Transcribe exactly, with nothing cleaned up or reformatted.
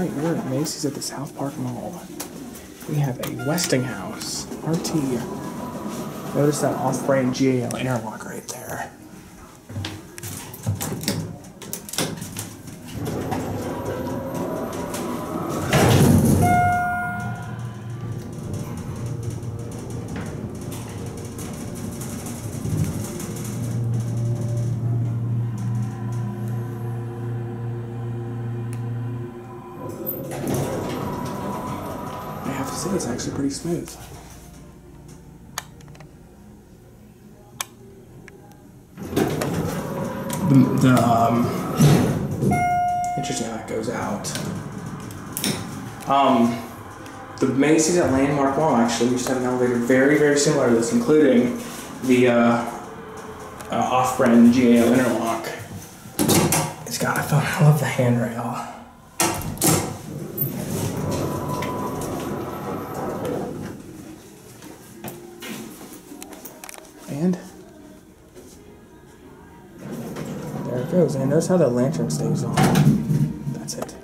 Right, we're at Macy's at the South Park Mall. We have a Westinghouse R T. Notice that off-brand G A L interlock right there. I have to say, it's actually pretty smooth. The, the um, interesting how that goes out. Um, the Macy's at Landmark Mall, actually, we used to have an elevator very, very similar to this, including the uh, uh, off-brand G A L interlock. It's got, I thought, I love the handrail. And there it goes. And notice how the lantern stays on. That's it.